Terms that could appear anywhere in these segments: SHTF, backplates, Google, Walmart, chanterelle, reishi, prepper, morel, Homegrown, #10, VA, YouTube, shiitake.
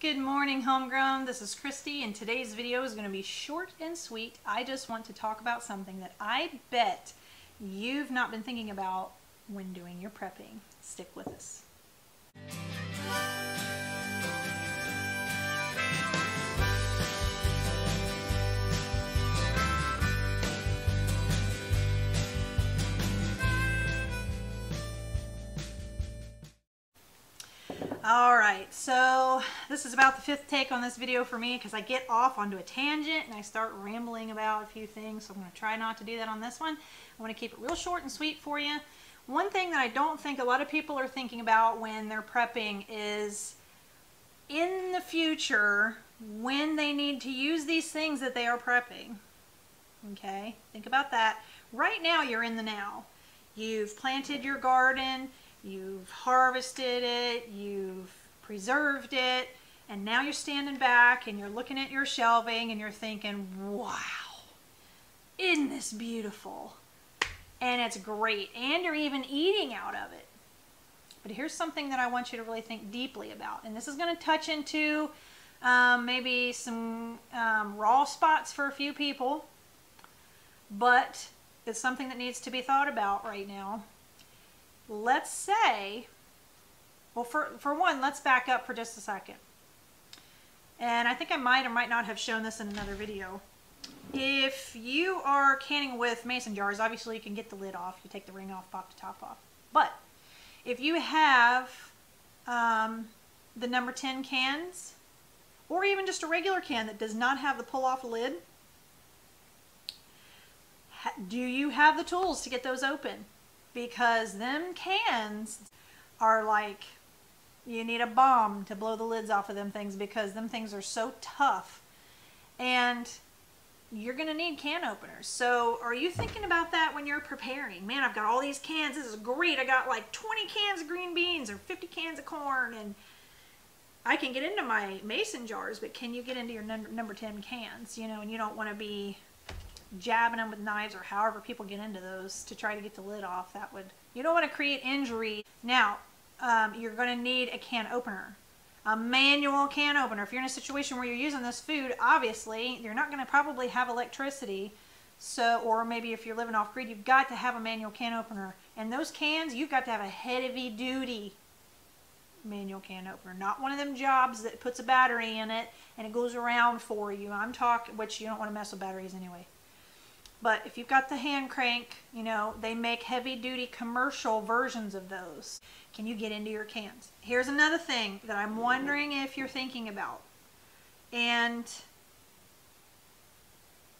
Good morning, Homegrown. This is Christy, and today's video is going to be short and sweet. I just want to talk about something that I bet you've not been thinking about when doing your prepping. Stick with us. Alright, so this is about the fifth take on this video for me because I get off onto a tangent and I start rambling about a few things, so I'm going to try not to do that on this one. I want to keep it real short and sweet for you. One thing that I don't think a lot of people are thinking about when they're prepping is in the future when they need to use these things that they are prepping. Okay, think about that. Right now you're in the now. You've planted your garden. You've harvested it, you've preserved it, and now you're standing back and you're looking at your shelving and you're thinking, wow, isn't this beautiful? And it's great. And you're even eating out of it. But here's something that I want you to really think deeply about. And this is going to touch into maybe some raw spots for a few people, but it's something that needs to be thought about right now. Let's say, well, for one, let's back up for just a second. And I think I might or might not have shown this in another video. If you are canning with mason jars, obviously you can get the lid off. You take the ring off, pop the top off. But if you have the number 10 cans, or even just a regular can that does not have the pull-off lid, do you have the tools to get those open? Because them cans are like, you need a bomb to blow the lids off of them things because them things are so tough. And you're going to need can openers. So are you thinking about that when you're preparing? Man, I've got all these cans. This is great. I got like 20 cans of green beans or 50 cans of corn. And I can get into my mason jars, but can you get into your number 10 cans? You know, and you don't want to be jabbing them with knives or however people get into those to try to get the lid off. That would, you don't want to create injury. Now, you're going to need a can opener, a manual can opener. If you're in a situation where you're using this food, obviously you're not going to probably have electricity. So, or maybe if you're living off grid, you've got to have a manual can opener, and those cans, you've got to have a heavy duty manual can opener, not one of them jobs that puts a battery in it and it goes around for you. I'm talking, which you don't want to mess with batteries anyway. But if you've got the hand crank, you know, they make heavy-duty commercial versions of those. Can you get into your cans? Here's another thing that I'm wondering if you're thinking about. And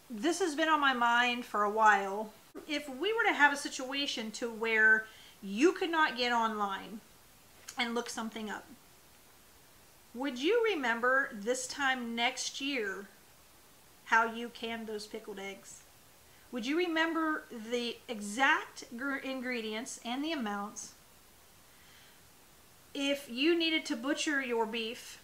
this has been on my mind for a while. If we were to have a situation to where you could not get online and look something up, would you remember this time next year how you canned those pickled eggs? Would you remember the exact ingredients and the amounts? If you needed to butcher your beef,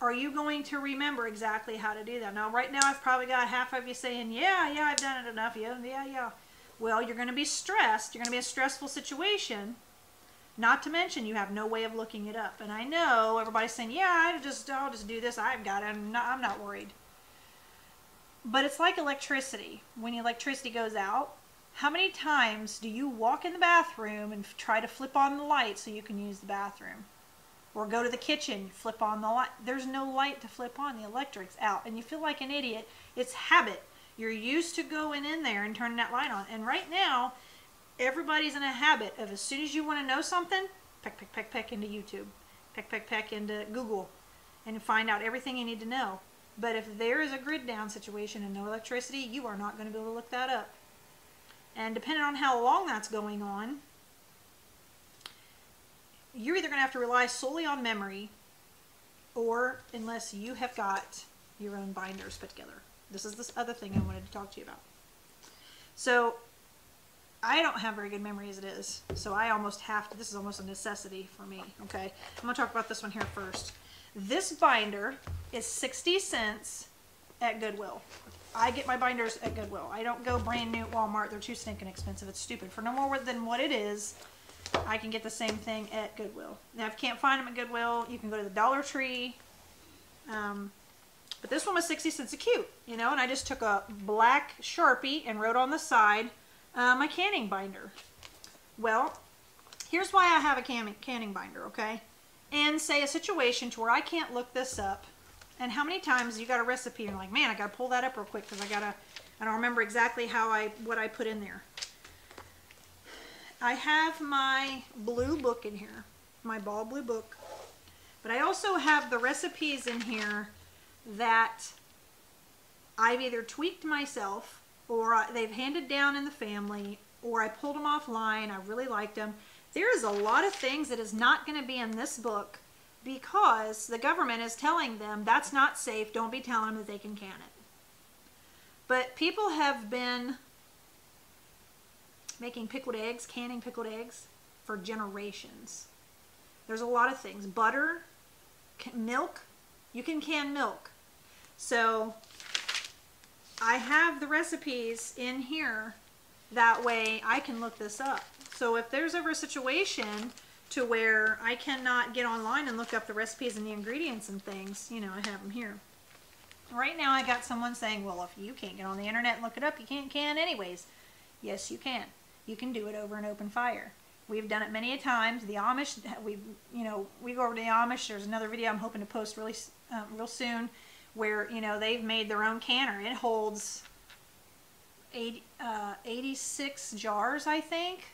are you going to remember exactly how to do that? Now, right now, I've probably got half of you saying, yeah, I've done it enough. Yeah. Well, you're going to be stressed. You're going to be in a stressful situation. Not to mention, you have no way of looking it up. And I know everybody's saying, yeah, I'll just do this. I've got it. I'm not worried. But it's like electricity. When electricity goes out, how many times do you walk in the bathroom and try to flip on the light so you can use the bathroom? Or go to the kitchen, flip on the light. There's no light to flip on. The electric's out. And you feel like an idiot. It's habit. You're used to going in there and turning that light on. And right now, everybody's in a habit of as soon as you want to know something, peck, peck, peck, peck into YouTube. Peck, peck, peck into Google. And find out everything you need to know. But if there is a grid down situation and no electricity, you are not going to be able to look that up. And depending on how long that's going on, you're either going to have to rely solely on memory or unless you have got your own binders put together. This is this other thing I wanted to talk to you about. So I don't have very good memory as it is. So I almost have to, this is almost a necessity for me. Okay, I'm going to talk about this one here first. This binder is 60 cents at Goodwill. I get my binders at Goodwill. I don't go brand new at Walmart. They're too stinking expensive. It's stupid. For no more than what it is, I can get the same thing at Goodwill. Now, if you can't find them at Goodwill, you can go to the Dollar Tree But this one was 60 cents a cute, you know, and I just took a black Sharpie and wrote on the side my canning binder. Well, here's why I have a canning binder, okay? And say a situation to where I can't look this up. And how many times you got a recipe and you're like, man, I got to pull that up real quick because I don't remember exactly how what I put in there. I have my blue book in here, my ball blue book. But I also have the recipes in here that I've either tweaked myself or they've handed down in the family, or I pulled them offline. I really liked them. There is a lot of things that is not going to be in this book because the government is telling them that's not safe. Don't be telling them that they can can it. But people have been making pickled eggs, canning pickled eggs for generations. There's a lot of things. Butter, milk. You can can milk. So I have the recipes in here. That way I can look this up. So if there's ever a situation to where I cannot get online and look up the recipes and the ingredients and things, you know, I have them here. Right now I got someone saying, well, if you can't get on the internet and look it up, you can't can anyways. Yes, you can. You can do it over an open fire. We've done it many a times. The Amish, we go over to the Amish. There's another video I'm hoping to post really, real soon where, you know, they've made their own canner. It holds 86 jars, I think,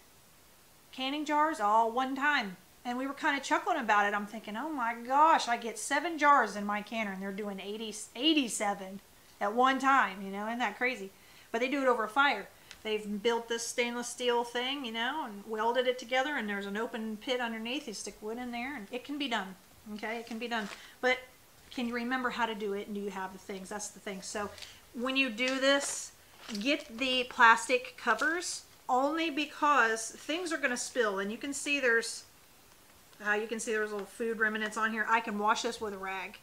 canning jars, all one time. And we were kind of chuckling about it. I'm thinking, oh my gosh, I get 7 jars in my canner and they're doing 87 at one time, you know, isn't that crazy? But they do it over a fire. They've built this stainless steel thing, you know, and welded it together, and there's an open pit underneath. You stick wood in there, and it can be done. Okay, it can be done. But can you remember how to do it, and do you have the things? That's the thing. So when you do this, get the plastic covers, only because things are going to spill. And you can see there's little food remnants on here. I can wash this with a rag.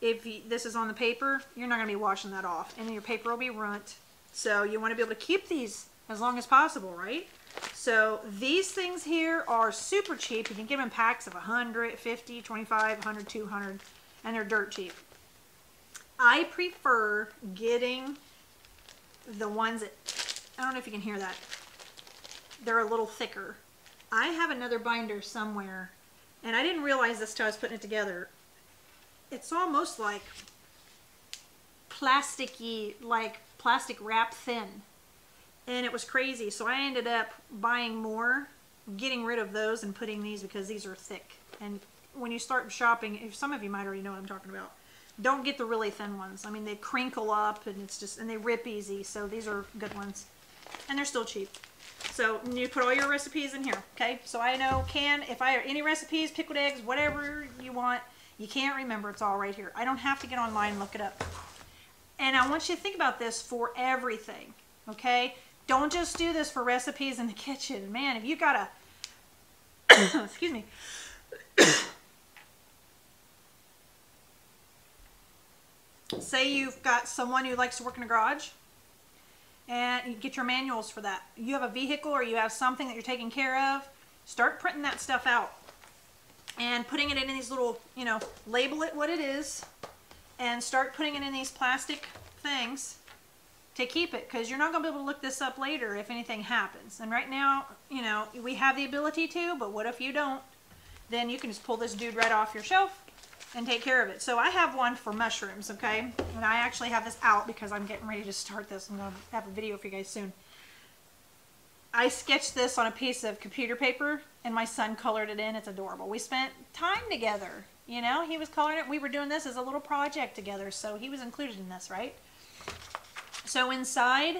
If this is on the paper, you're not going to be washing that off, and your paper will be runt. So you want to be able to keep these as long as possible, right? So these things here are super cheap. You can get them in packs of 100, 50, 25, 100, 200, and they're dirt cheap. I prefer getting the ones that, I don't know if you can hear that, they're a little thicker. I have another binder somewhere, and I didn't realize this till I was putting it together. It's almost like plasticky, like plastic wrap thin, and it was crazy. So I ended up buying more, getting rid of those and putting these, because these are thick. And when you start shopping, if some of you might already know what I'm talking about, don't get the really thin ones. I mean, they crinkle up, and it's just, and they rip easy. So these are good ones, and they're still cheap. So you put all your recipes in here, okay? So I know if I have any recipes, pickled eggs, whatever you want, you can't remember, it's all right here. I don't have to get online and look it up. And I want you to think about this for everything, okay? Don't just do this for recipes in the kitchen. Man, if you got a, excuse me. Say you've got someone who likes to work in a garage, and you get your manuals for that. You have a vehicle or you have something that you're taking care of, start printing that stuff out and putting it in these little, you know, label it what it is. And start putting it in these plastic things to keep it, because you're not going to be able to look this up later if anything happens. And right now, you know, we have the ability to, but what if you don't? Then you can just pull this dude right off your shelf and take care of it. So I have one for mushrooms, okay? And I actually have this out because I'm getting ready to start this. I'm going to have a video for you guys soon. I sketched this on a piece of computer paper, and my son colored it in. It's adorable. We spent time together. You know, he was coloring it. We were doing this as a little project together, so he was included in this, right? So inside,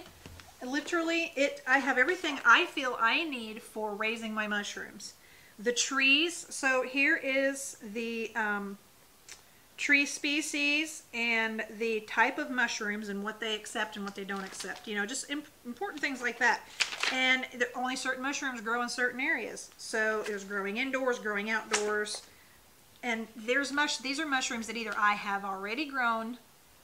literally, I have everything I feel I need for raising my mushrooms. The trees, so here is the tree species and the type of mushrooms and what they accept and what they don't accept. You know, just important things like that. And only certain mushrooms grow in certain areas. So there's growing indoors, growing outdoors. And these are mushrooms that either I have already grown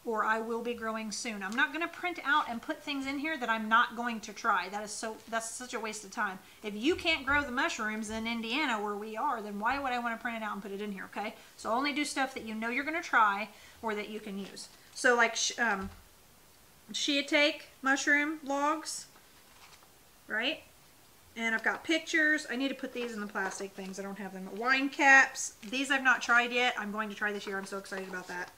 or I will be growing soon. I'm not going to print out and put things in here that I'm not going to try. That is so, that's such a waste of time. If you can't grow the mushrooms in Indiana where we are, then why would I want to print it out and put it in here, okay? So only do stuff that you know you're going to try or that you can use. So like shiitake mushroom logs, right? And I've got pictures. I need to put these in the plastic things. I don't have them. Wine caps. These I've not tried yet. I'm going to try this year. I'm so excited about that.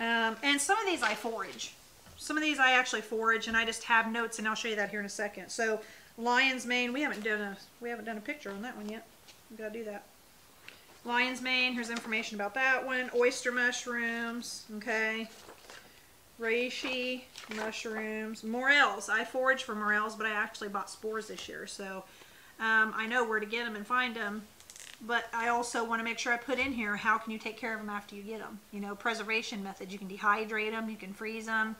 And some of these I forage. Some of these I actually forage, and I just have notes, and I'll show you that here in a second. So lion's mane. We haven't done a picture on that one yet. We've got to do that. Lion's mane. Here's information about that one. Oyster mushrooms. Okay. Reishi mushrooms, morels. I forage for morels, but I actually bought spores this year, so I know where to get them and find them. But I also want to make sure I put in here how can you take care of them after you get them. You know, preservation methods. You can dehydrate them, you can freeze them.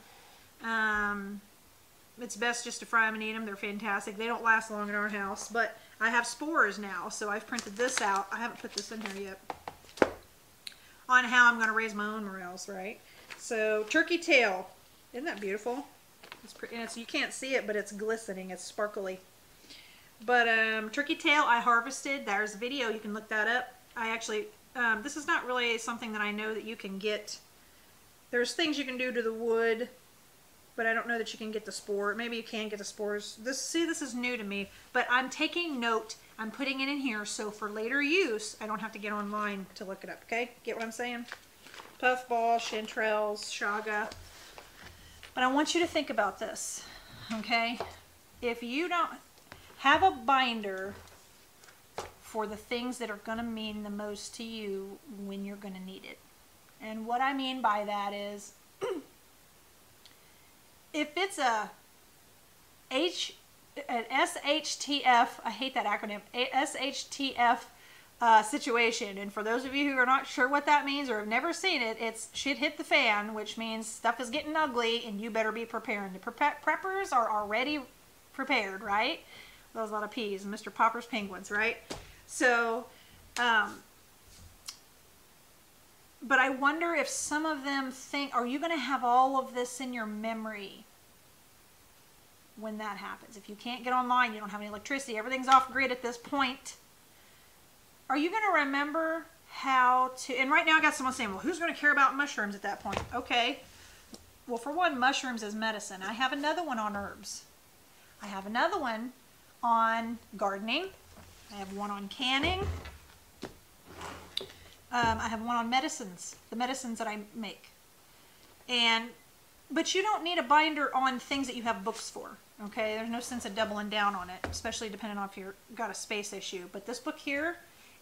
It's best just to fry them and eat them. They're fantastic. They don't last long in our house, but I have spores now, so I've printed this out. I haven't put this in here yet on how I'm going to raise my own morels, right? So turkey tail, isn't that beautiful? It's pretty, and it's, you can't see it, but it's glistening, it's sparkly. But turkey tail I harvested. There's a video, you can look that up. I actually, this is not really something that I know that you can get. There's things you can do to the wood, but I don't know that you can get the spore. Maybe you can get the spores. This, see, this is new to me, but I'm taking note. I'm putting it in here, so for later use, I don't have to get online to look it up, okay? Get what I'm saying? Puffball, chanterelles, shaga. But I want you to think about this, okay? If you don't have a binder for the things that are going to mean the most to you when you're going to need it. And what I mean by that is if it's an SHTF, I hate that acronym, SHTF situation, and for those of you who are not sure what that means or have never seen it, it's shit hit the fan, which means stuff is getting ugly and you better be preparing. The preppers are already prepared, right? That was a lot of peas. Mr. Popper's Penguins, right? So, but I wonder if some of them think, are you going to have all of this in your memory when that happens? If you can't get online, you don't have any electricity, everything's off grid at this point. Are you going to remember how to, and right now I got someone saying, well, who's going to care about mushrooms at that point? Okay. Well, for one, mushrooms is medicine. I have another one on herbs. I have another one on gardening. I have one on canning. I have one on medicines, the medicines that I make. And, but you don't need a binder on things that you have books for. Okay. There's no sense of doubling down on it, especially depending on if you've got a space issue. But this book here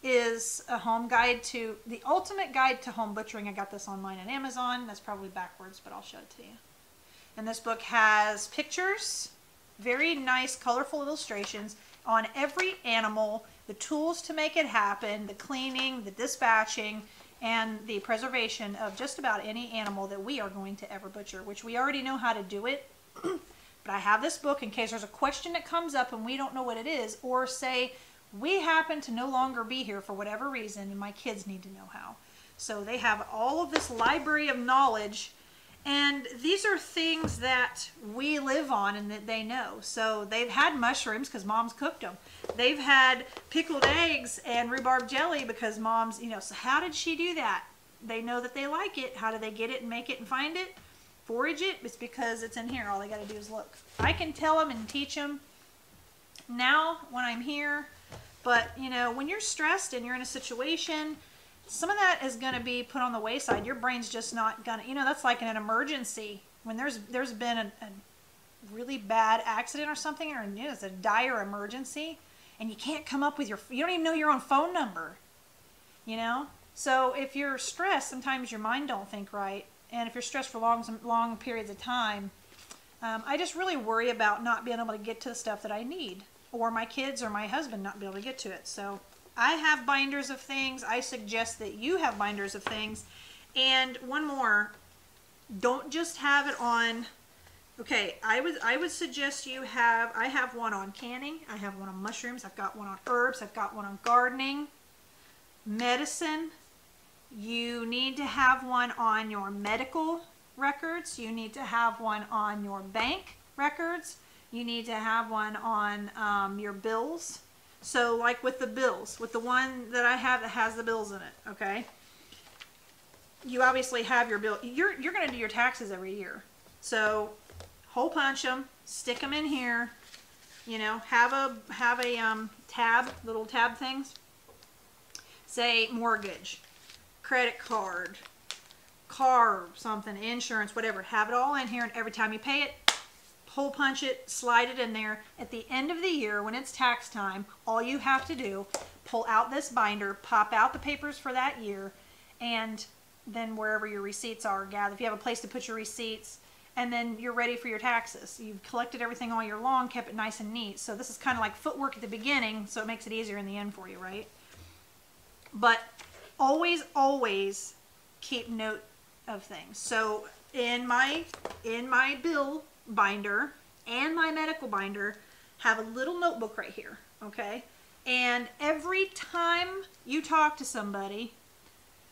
is a home guide to the ultimate guide to home butchering. I got this online on Amazon. That's probably backwards, but I'll show it to you. And this book has pictures, very nice, colorful illustrations on every animal, the tools to make it happen, the cleaning, the dispatching, and the preservation of just about any animal that we are going to ever butcher, which we already know how to do it. But I have this book in case there's a question that comes up and we don't know what it is, or say, we happen to no longer be here for whatever reason, and my kids need to know how. So they have all of this library of knowledge, and these are things that we live on and that they know. So they've had mushrooms because mom's cooked them. They've had pickled eggs and rhubarb jelly because mom's, you know, so how did she do that? They know that they like it. How do they get it and make it and find it? Forage it? It's because it's in here. All they got to do is look. I can tell them and teach them now when I'm here. But, you know, when you're stressed and you're in a situation, some of that is going to be put on the wayside. Your brain's just not going to, you know, that's like in an emergency. When there's been a really bad accident or something, or you know, it's a dire emergency, and you can't come up with your, you don't even know your own phone number, you know? So if you're stressed, sometimes your mind don't think right. And if you're stressed for long periods of time, I just really worry about not being able to get to the stuff that I need, or my kids or my husband not be able to get to it. So I have binders of things. I suggest that you have binders of things. And one more, don't just have it on, okay, I would suggest you have, I have one on canning, I have one on mushrooms, I've got one on herbs, I've got one on gardening, medicine. You need to have one on your medical records, you need to have one on your bank records, you need to have one on your bills. So like with the bills, with the one that I have that has the bills in it, okay? You obviously have your bill. You're going to do your taxes every year. So hole punch them, stick them in here, you know, have a tab, little tab things. Say mortgage, credit card, car, something, insurance, whatever. Have it all in here, and every time you pay it, hole punch it, slide it in there. At the end of the year, when it's tax time, all you have to do, pull out this binder, pop out the papers for that year, and then wherever your receipts are gathered, if you have a place to put your receipts, and then you're ready for your taxes. You've collected everything all year long, kept it nice and neat. So this is kind of like footwork at the beginning, so it makes it easier in the end for you, right? But always, always keep note of things. So in my bill binder and my medical binder, have a little notebook right here, okay? And every time you talk to somebody,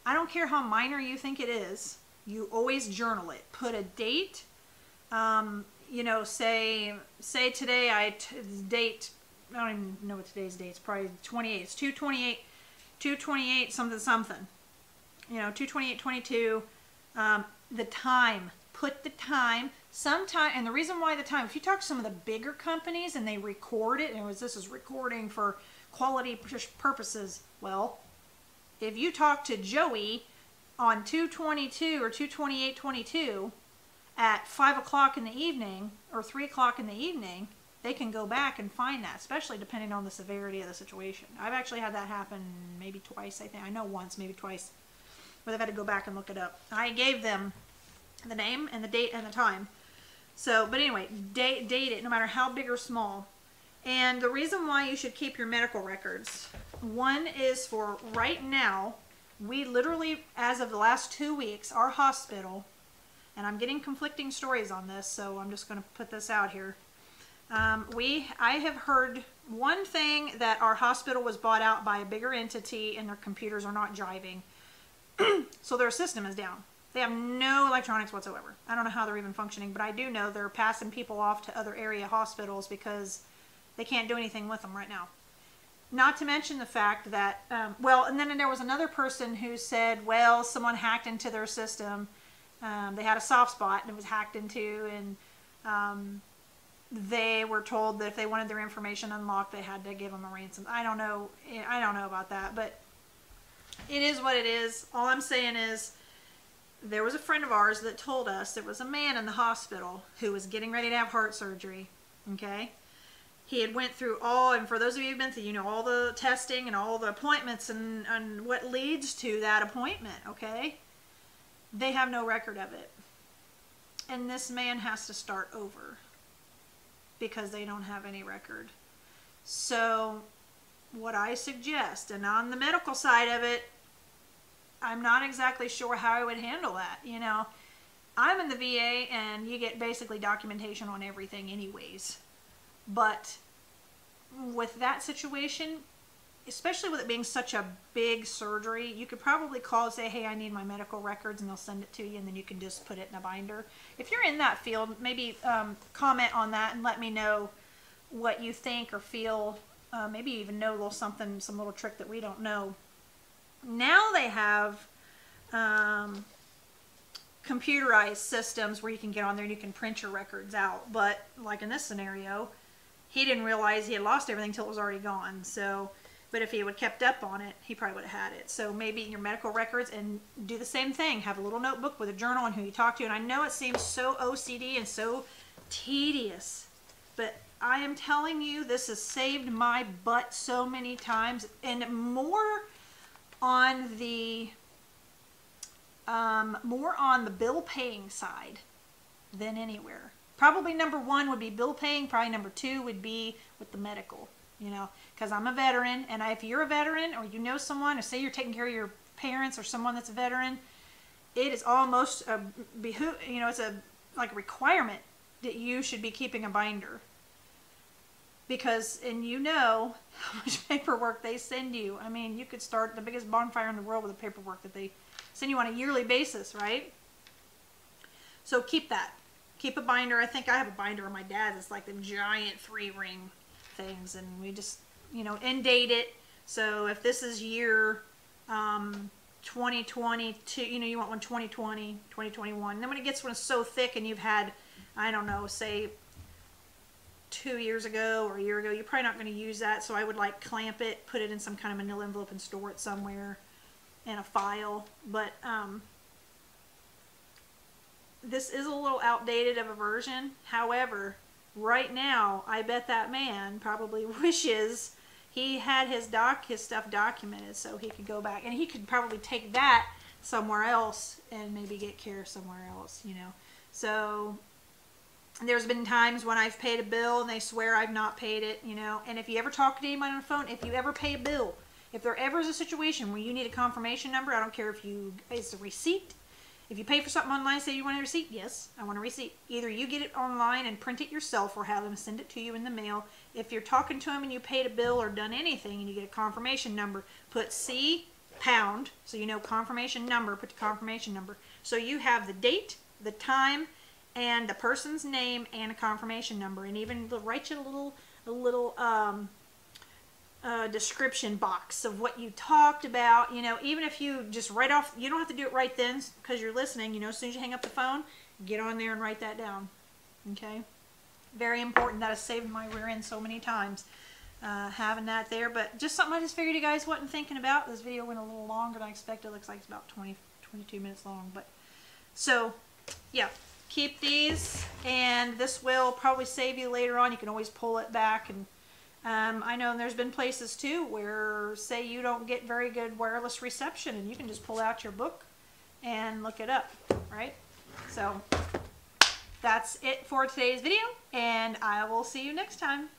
I don't care how minor you think it is, you always journal it. Put a date, you know, say today, I don't even know what today's date is, probably 28, it's 2/28 something something, you know, 2/28/22, the time, put the time, sometime, and the reason why the time, if you talk to some of the bigger companies and they record it, and it was, this is recording for quality purposes, well, if you talk to Joey on 2/22 or 2/28/22 at 5 o'clock in the evening or 3 o'clock in the evening, they can go back and find that, especially depending on the severity of the situation. I've actually had that happen maybe twice, I think. I know once, maybe twice, but I've had to go back and look it up. I gave them the name and the date and the time. So, but anyway, date it no matter how big or small. And the reason why you should keep your medical records, one is for right now, we literally, as of the last 2 weeks, our hospital, and I'm getting conflicting stories on this, so I'm just going to put this out here. I have heard one thing, that our hospital was bought out by a bigger entity and their computers are not jiving. So their system is down. They have no electronics whatsoever. I don't know how they're even functioning, but I do know they're passing people off to other area hospitals because they can't do anything with them right now. Not to mention the fact that, well, and then there was another person who said, well, someone hacked into their system. They had a soft spot and it was hacked into, and they were told that if they wanted their information unlocked, they had to give them a ransom. I don't know about that, but it is what it is. All I'm saying is, there was a friend of ours that told us there was a man in the hospital who was getting ready to have heart surgery, okay? He had went through all, and for those of you who've been through, you know, all the testing and all the appointments and what leads to that appointment, okay? They have no record of it. And this man has to start over because they don't have any record. So what I suggest, and on the medical side of it, I'm not exactly sure how I would handle that, you know. I'm in the VA and you get basically documentation on everything anyways. But with that situation, especially with it being such a big surgery, you could probably call and say, hey, I need my medical records, and they'll send it to you, and then you can just put it in a binder. If you're in that field, maybe comment on that and let me know what you think or feel. Maybe you even know a little something, some little trick that we don't know. Now they have computerized systems where you can get on there and you can print your records out. But like in this scenario, he didn't realize he had lost everything until it was already gone. So, but if he would have kept up on it, he probably would have had it. So maybe your medical records, and do the same thing. Have a little notebook with a journal and who you talk to. And I know it seems so OCD and so tedious, but I am telling you, this has saved my butt so many times, and more on the bill paying side than anywhere. Probably number one would be bill paying, probably number two would be with the medical, you know, because I'm a veteran, and if you're a veteran or you know someone, or say you're taking care of your parents or someone that's a veteran, it is almost a you know, it's a like a requirement that you should be keeping a binder. Because, and you know how much paperwork they send you. I mean, you could start the biggest bonfire in the world with the paperwork that they send you on a yearly basis, right? So keep that. Keep a binder. I think I have a binder on my dad's. It's like them giant 3-ring things, and we just, you know, end date it. So if this is year 2022, you know, you want one 2020, 2021. And then when it gets when it's so thick and you've had, I don't know, say 2 years ago or a year ago, you're probably not going to use that. So I would like clamp it, put it in some kind of manila envelope and store it somewhere in a file. But this is a little outdated of a version. However, right now, I bet that man probably wishes he had his stuff documented so he could go back. And he could probably take that somewhere else and maybe get care somewhere else, you know. So there's been times when I've paid a bill and they swear I've not paid it, you know. And if you ever talk to anyone on the phone, if you ever pay a bill, if there ever is a situation where you need a confirmation number, I don't care if it's a receipt. If you pay for something online, say you want a receipt, yes, I want a receipt. Either you get it online and print it yourself or have them send it to you in the mail. If you're talking to them and you paid a bill or done anything and you get a confirmation number, put C pound, so you know confirmation number, put the confirmation number. So you have the date, the time, and the person's name and a confirmation number, and even they'll write you a little description box of what you talked about. You know, even if you just write off, you don't have to do it right then because you're listening. You know, as soon as you hang up the phone, get on there and write that down. Okay, very important. That has saved my rear end so many times having that there. But just something I just figured you guys wasn't thinking about. This video went a little longer than I expected. It looks like it's about 22 minutes long. But so yeah. Keep these, and this will probably save you later on. You can always pull it back. And I know there's been places too where, say, you don't get very good wireless reception, and you can just pull out your book and look it up, right? So that's it for today's video, and I will see you next time.